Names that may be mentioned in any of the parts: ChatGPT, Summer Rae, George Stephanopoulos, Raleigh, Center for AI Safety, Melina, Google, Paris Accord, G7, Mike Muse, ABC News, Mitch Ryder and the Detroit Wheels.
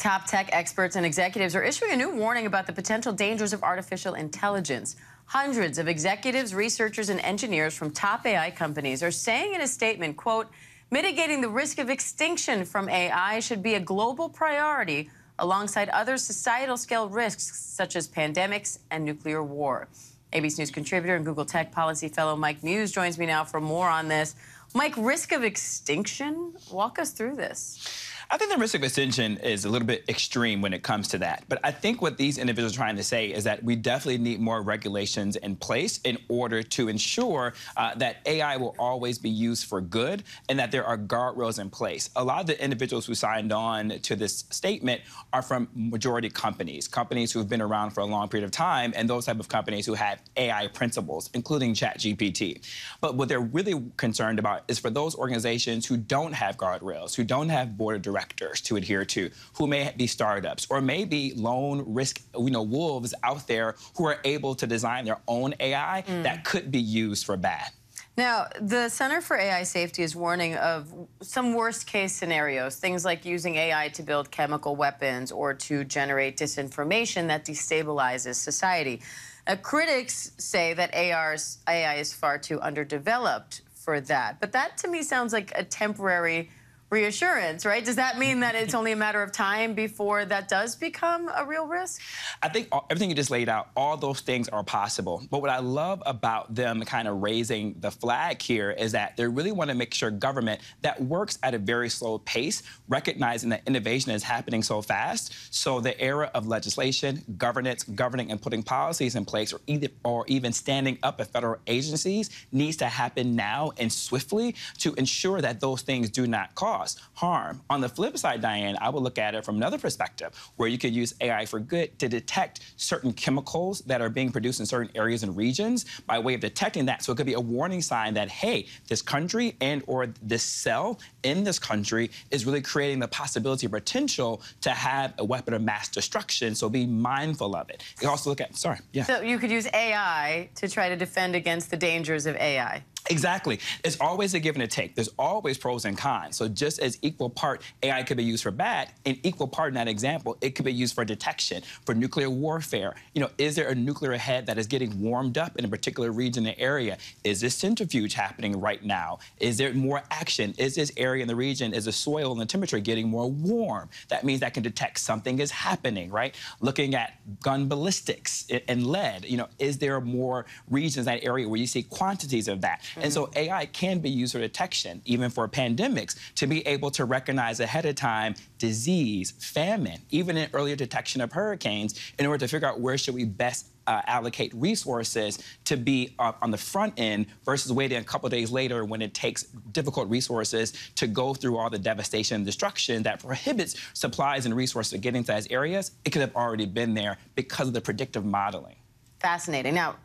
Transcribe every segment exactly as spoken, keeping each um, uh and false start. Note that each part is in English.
Top tech experts and executives are issuing a new warning about the potential dangers of artificial intelligence. Hundreds of executives, researchers, and engineers from top A I companies are saying in a statement, quote, mitigating the risk of extinction from A I should be a global priority alongside other societal scale risks such as pandemics and nuclear war. A B C News contributor and Google Tech Policy fellow Mike Muse joins me now for more on this. Mike, risk of extinction? Walk us through this. I think the risk of extinction is a little bit extreme when it comes to that. But I think what these individuals are trying to say is that we definitely need more regulations in place in order to ensure uh, that A I will always be used for good and that there are guardrails in place. A lot of the individuals who signed on to this statement are from majority companies, companies who have been around for a long period of time, and those type of companies who have A I principles, including ChatGPT. But what they're really concerned about is for those organizations who don't have guardrails, who don't have board of directors, directors to adhere to, who may be startups or maybe lone risk, you know, wolves out there who are able to design their own A I mm. that could be used for bad. Now, the Center for A I Safety is warning of some worst-case scenarios, things like using A I to build chemical weapons or to generate disinformation that destabilizes society. Uh, critics say that A I is far too underdeveloped for that, but that to me sounds like a temporary reassurance, right? Does that mean that it's only a matter of time before that does become a real risk? I think all, everything you just laid out, all those things are possible. But what I love about them kind of raising the flag here is that they really want to make sure government that works at a very slow pace, recognizing that innovation is happening so fast. So the era of legislation, governance, governing and putting policies in place, or, either, or even standing up at federal agencies needs to happen now and swiftly to ensure that those things do not cause harm. On the flip side, Diane, I would look at it from another perspective, where you could use A I for good to detect certain chemicals that are being produced in certain areas and regions by way of detecting that. So it could be a warning sign that, hey, this country and or this cell in this country is really creating the possibility or potential to have a weapon of mass destruction. So be mindful of it. You also look at, sorry, yeah. So you could use A I to try to defend against the dangers of A I. Exactly. It's always a give and a take. There's always pros and cons. So just as equal part A I could be used for bad, an equal part in that example, it could be used for detection, for nuclear warfare. You know, is there a nuclear head that is getting warmed up in a particular region or area? Is this centrifuge happening right now? Is there more action? Is this area in the region, is the soil and the temperature getting more warm? That means that can detect something is happening, right? Looking at gun ballistics and lead, you know, is there more regions in that area where you see quantities of that? And so A I can be used for detection, even for pandemics, to be able to recognize ahead of time disease, famine, even in earlier detection of hurricanes, in order to figure out where should we best Uh, allocate resources to be uh, on the front end versus waiting a couple days later when it takes difficult resources to go through all the devastation and destruction that prohibits supplies and resources getting to those areas. It could have already been there because of the predictive modeling. Fascinating. Now,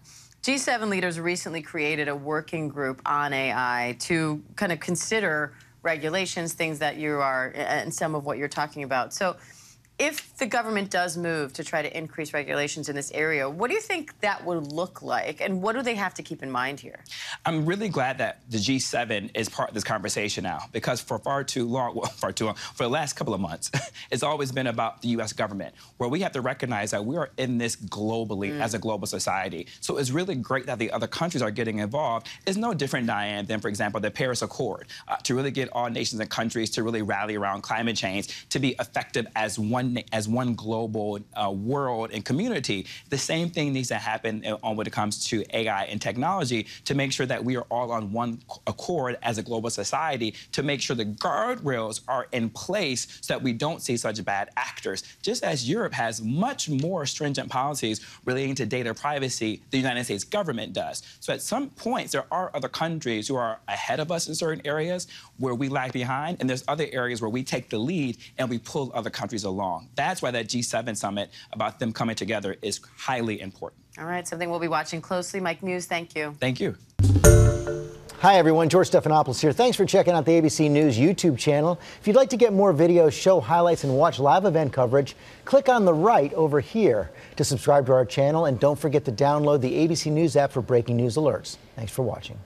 G seven leaders recently created a working group on A I to kind of consider regulations, things that you are, and some of what you're talking about. So if the government does move to try to increase regulations in this area, what do you think that would look like, and what do they have to keep in mind here? I'm really glad that the G seven is part of this conversation now, because for far too long, well, far too long, for the last couple of months, it's always been about the U S government, where we have to recognize that we are in this globally mm. as a global society. So it's really great that the other countries are getting involved. It's no different, Diane, than, for example, the Paris Accord, uh, to really get all nations and countries to really rally around climate change, to be effective as one as one global uh, world and community. The same thing needs to happen on when it comes to A I and technology to make sure that we are all on one accord as a global society to make sure the guardrails are in place so that we don't see such bad actors. Just as Europe has much more stringent policies relating to data privacy, the United States government does. So at some points, there are other countries who are ahead of us in certain areas where we lag behind, and there's other areas where we take the lead and we pull other countries along. That's why that G seven summit about them coming together is highly important. All right, something we'll be watching closely. Mike Muse, thank you. Thank you. Hi, everyone. George Stephanopoulos here. Thanks for checking out the A B C News YouTube channel. If you'd like to get more videos, show highlights, and watch live event coverage, click on the right over here to subscribe to our channel. And don't forget to download the A B C News app for breaking news alerts. Thanks for watching.